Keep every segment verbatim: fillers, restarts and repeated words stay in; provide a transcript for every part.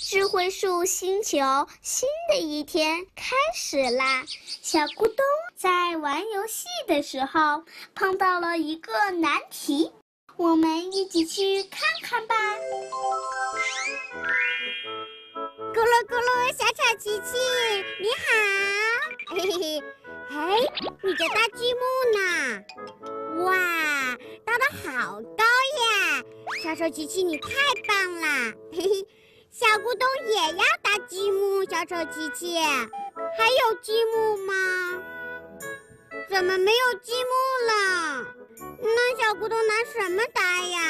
智慧树星球，新的一天开始啦！小咕咚在玩游戏的时候碰到了一个难题，我们一起去看看吧。咕噜咕噜，小小琪琪，你好！嘿嘿嘿，哎，你的大积木呢？哇，搭得好高呀！小手琪琪，你太棒啦！嘿嘿。 小咕咚也要搭积木，小丑琪琪，还有积木吗？怎么没有积木了？那小咕咚拿什么搭呀？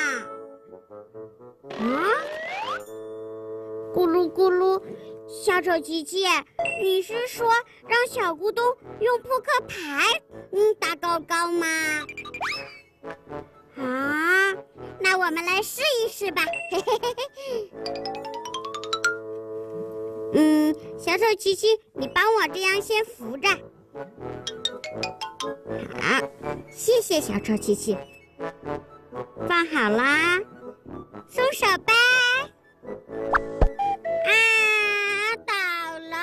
啊！咕噜咕噜，小丑琪琪，你是说让小咕咚用扑克牌嗯搭高高吗？啊！那我们来试一试吧，嘿嘿嘿嘿。 嗯，小手琪琪，你帮我这样先扶着。好，谢谢小手琪琪。放好啦，松手吧。啊，倒了。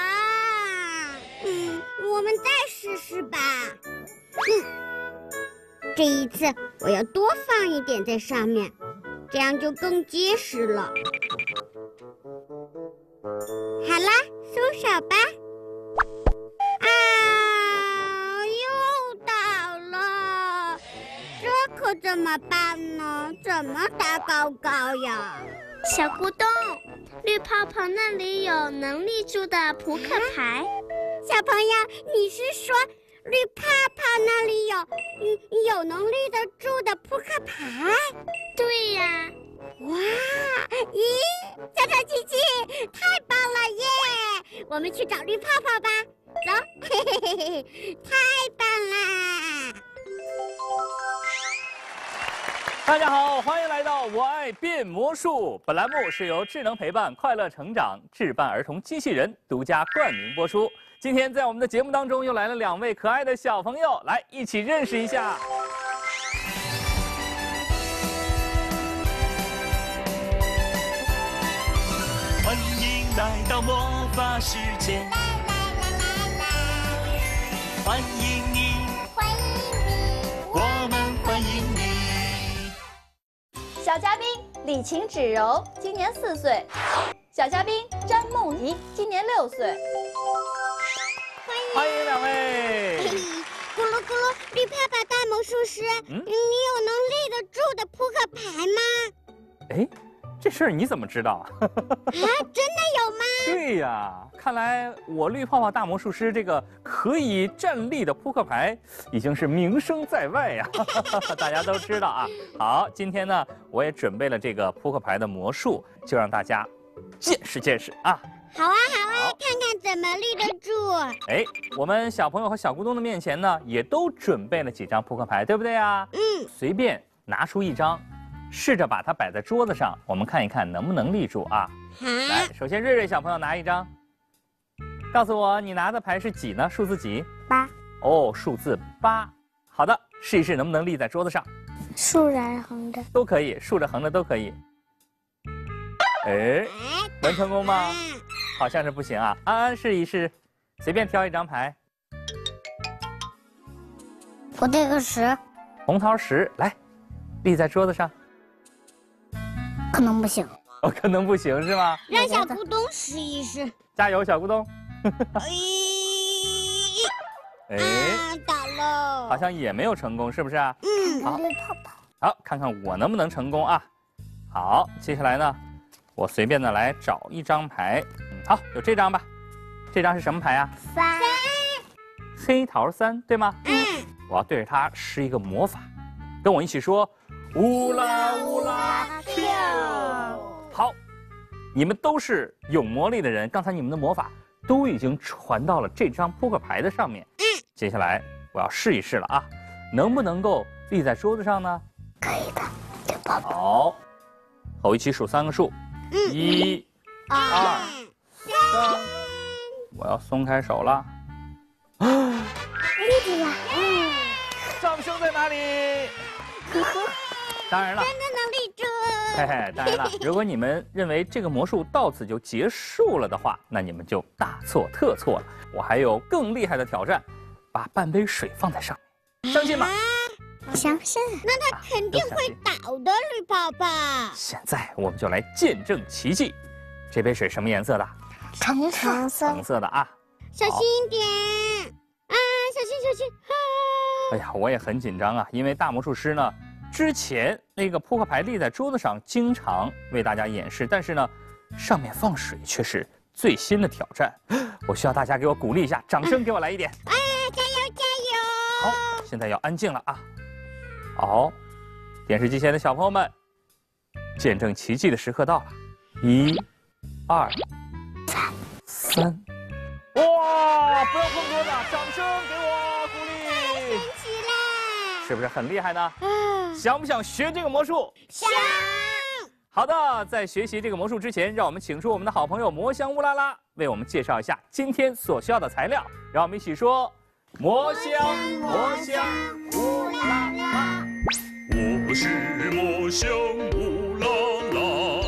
嗯，我们再试试吧。嗯，这一次我要多放一点在上面，这样就更结实了。 好啦，松手吧！啊，又倒了，这可怎么办呢？怎么搭高高呀？小咕咚，绿泡泡那里有能立住的扑克牌。啊、小朋友，你是说绿泡泡那里有嗯有能立得住的扑克牌？对呀、啊。 哇！咦，小小琪琪，太棒了耶！我们去找绿泡泡吧，走！嘿嘿嘿嘿嘿，太棒啦！大家好，欢迎来到《我爱变魔术》。本栏目是由智能陪伴快乐成长智伴儿童机器人独家冠名播出。今天在我们的节目当中又来了两位可爱的小朋友，来一起认识一下。 欢迎来到魔法世界，啦啦啦啦啦！欢迎你，欢迎你，我们欢迎你。小嘉宾李晴芷柔，今年四岁；小嘉宾詹梦怡，今年六岁。欢迎，欢迎两位。咕噜咕噜，绿泡泡大魔术师，嗯、你有能立得住的扑克牌吗？哎。 这事儿你怎么知道啊？啊，真的有吗？对呀，看来我绿泡泡大魔术师这个可以站立的扑克牌已经是名声在外呀，大家都知道啊。好，今天呢，我也准备了这个扑克牌的魔术，就让大家见识见识啊。好啊，好啊，好看看怎么立得住。哎，我们小朋友和小咕咚的面前呢，也都准备了几张扑克牌，对不对啊？嗯，随便拿出一张。 试着把它摆在桌子上，我们看一看能不能立住啊！来，首先瑞瑞小朋友拿一张，告诉我你拿的牌是几呢？数字几？八。哦，数字八。好的，试一试能不能立在桌子上。竖着还是横着？都可以，竖着横着都可以。哎，能成功吗？好像是不行啊。安安试一试，随便挑一张牌。我这个十。红桃十，来，立在桌子上。 可能不行，哦，可能不行是吗？让小咕咚试一试，加油，小咕咚！哎，打了，好像也没有成功，是不是啊？嗯，好，泡泡。好，看看我能不能成功啊！好，接下来呢，我随便的来找一张牌，好，有这张吧。这张是什么牌啊？三，黑桃三，对吗？嗯，我要对着它施一个魔法，跟我一起说。 乌拉乌拉跳！好，你们都是有魔力的人，刚才你们的魔法都已经传到了这张扑克牌的上面。嗯，接下来我要试一试了啊，能不能够立在桌子上呢？可以的，有办法。好，和我一起数三个数，嗯、一、二、三。我要松开手了。啊，立住了！嗯，掌声在哪里？当然了，真的能立住。嘿嘿，当然了，如果你们认为这个魔术到此就结束了的话，那你们就大错特错了。我还有更厉害的挑战，把半杯水放在上面，相信吗？啊、相信。那它肯定会倒的，绿宝宝。现在我们就来见证奇迹。这杯水什么颜色的？橙色。橙色的啊。小心一点啊！小心小心啊！哎呀，我也很紧张啊，因为大魔术师呢。 之前那个扑克牌立在桌子上，经常为大家演示，但是呢，上面放水却是最新的挑战。我需要大家给我鼓励一下，掌声给我来一点！啊，加油加油！好，现在要安静了啊！好，电视机前的小朋友们，见证奇迹的时刻到了！一、二、三、三！哇，不要碰桌子，掌声给我鼓励！太神奇啦！是不是很厉害呢？ 想不想学这个魔术？想。好的，在学习这个魔术之前，让我们请出我们的好朋友魔香乌拉拉，为我们介绍一下今天所需要的材料。让我们一起说：魔香，魔香乌拉拉。我是魔香乌拉拉，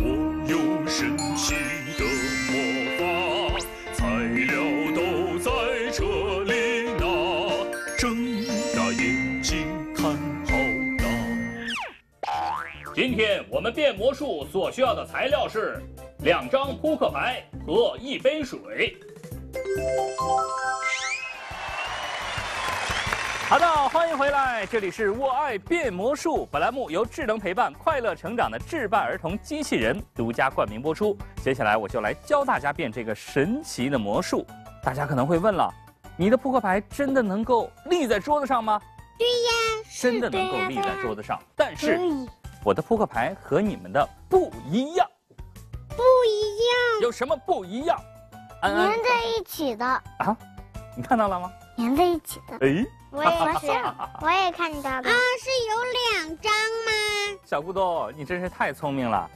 我有神奇的魔法，材料都在这里拿，睁大眼睛看。 今天我们变魔术所需要的材料是两张扑克牌和一杯水。好的，欢迎回来，这里是我爱变魔术。本栏目由智能陪伴快乐成长的智伴儿童机器人独家冠名播出。接下来我就来教大家变这个神奇的魔术。大家可能会问了，你的扑克牌真的能够立在桌子上吗？对呀，真的能够立在桌子上，但是。 我的扑克牌和你们的不一样，不一样，有什么不一样？安安粘在一起的啊，你看到了吗？粘在一起的，哎，我也是，我也看到了啊，是有两张吗？小咕咚，你真是太聪明了，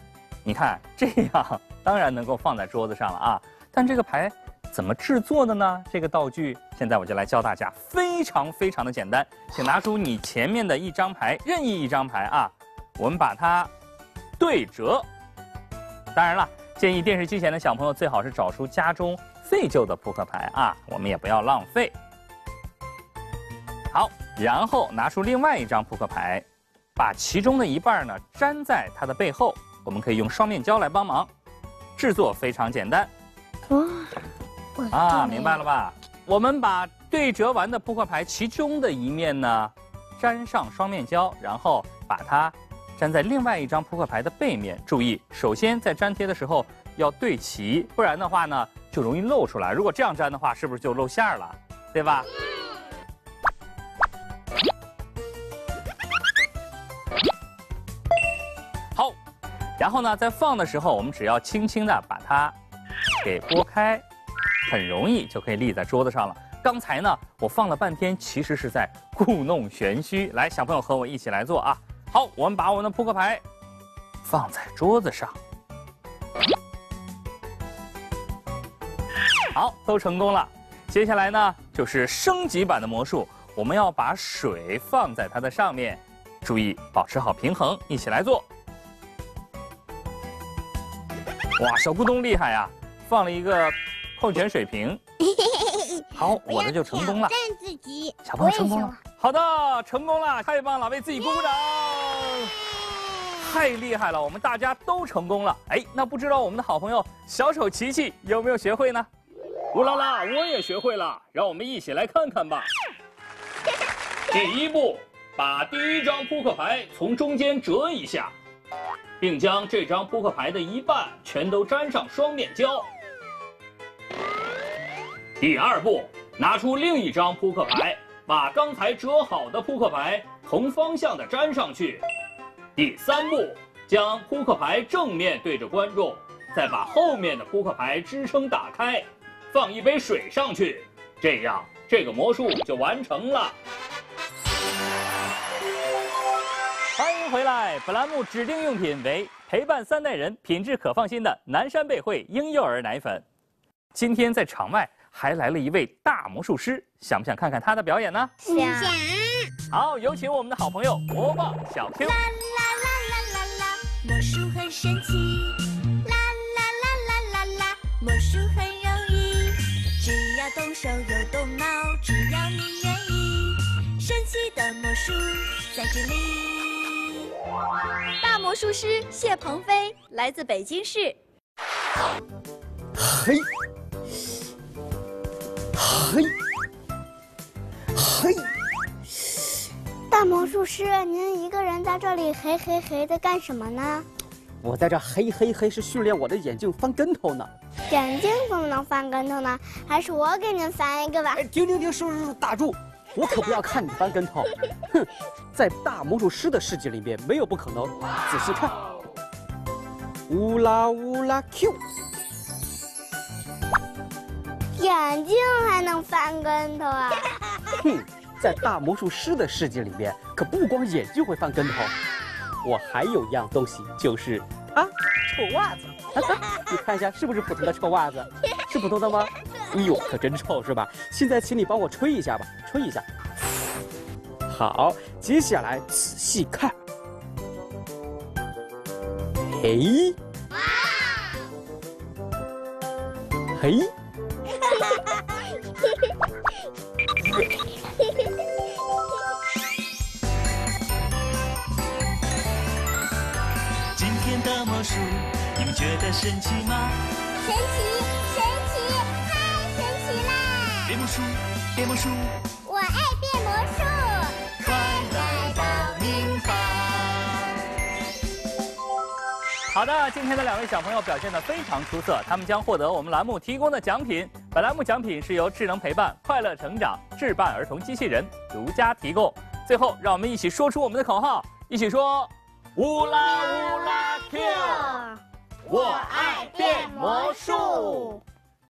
你看这样当然能够放在桌子上了啊，但这个牌怎么制作的呢？这个道具现在我就来教大家，非常非常的简单，请拿出你前面的一张牌，任意一张牌啊。 我们把它对折。当然了，建议电视机前的小朋友最好是找出家中废旧的扑克牌啊，我们也不要浪费。好，然后拿出另外一张扑克牌，把其中的一半呢粘在它的背后。我们可以用双面胶来帮忙，制作非常简单。啊，明白了吧？我们把对折完的扑克牌其中的一面呢粘上双面胶，然后把它。 粘在另外一张扑克牌的背面，注意，首先在粘贴的时候要对齐，不然的话呢就容易露出来。如果这样粘的话，是不是就露馅儿了？对吧？好，然后呢，在放的时候，我们只要轻轻的把它给拨开，很容易就可以立在桌子上了。刚才呢，我放了半天，其实是在故弄玄虚。来，小朋友和我一起来做啊！ 好，我们把我们的扑克牌放在桌子上。好，都成功了。接下来呢，就是升级版的魔术，我们要把水放在它的上面，注意保持好平衡，一起来做。哇，小咕咚厉害呀，放了一个矿泉水瓶。好，我的就成功了。挑战自己，小朋友成功了。好的，成功了，太棒了，为自己鼓鼓掌。 太厉害了，我们大家都成功了。哎，那不知道我们的好朋友小手琪琪有没有学会呢？乌拉拉，我也学会了，让我们一起来看看吧。第一步，把第一张扑克牌从中间折一下，并将这张扑克牌的一半全都粘上双面胶。第二步，拿出另一张扑克牌，把刚才折好的扑克牌同方向的粘上去。 第三步，将扑克牌正面对着观众，再把后面的扑克牌支撑打开，放一杯水上去，这样这个魔术就完成了。欢迎回来，本栏目指定用品为陪伴三代人、品质可放心的南山贝汇婴幼儿奶粉。今天在场外还来了一位大魔术师，想不想看看他的表演呢？想。好，有请我们的好朋友魔棒小 Q。啦啦啦啦啦啦。魔术很神奇，啦啦啦啦啦啦，魔术很容易，只要动手又动脑，只要你愿意，神奇的魔术在这里。大魔术师谢鹏飞来自北京市。嘿，嘿，嘿。 大魔术师，您一个人在这里嘿嘿嘿的干什么呢？我在这嘿嘿嘿是训练我的眼睛翻跟头呢。眼睛怎么能翻跟头呢？还是我给您翻一个吧。哎，停停停，叔叔叔叔，打住！我可不要看你翻跟头。哼，在大魔术师的世界里面，没有不可能。仔细看，乌拉乌拉 Q， 眼睛还能翻跟头啊？哼。 在大魔术师的世界里面，可不光眼睛会翻跟头，我还有一样东西，就是啊，臭袜子。你看一下，是不是普通的臭袜子？是普通的吗？哎呦，可真臭，是吧？现在请你帮我吹一下吧，吹一下。好，接下来仔细看。嘿，嘿。 今天的魔术，你们觉得神奇吗？神奇，神奇，太神奇啦！变魔术，变魔术，我爱变魔术。快来报名吧！好的，今天的两位小朋友表现得非常出色，他们将获得我们栏目提供的奖品。 本栏目奖品是由智能陪伴、快乐成长智伴儿童机器人独家提供。最后，让我们一起说出我们的口号，一起说：乌拉乌拉 Q， 我爱变魔术。